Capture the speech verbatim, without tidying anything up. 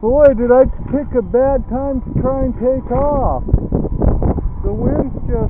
Boy, did I pick a bad time to try and take off. The wind's just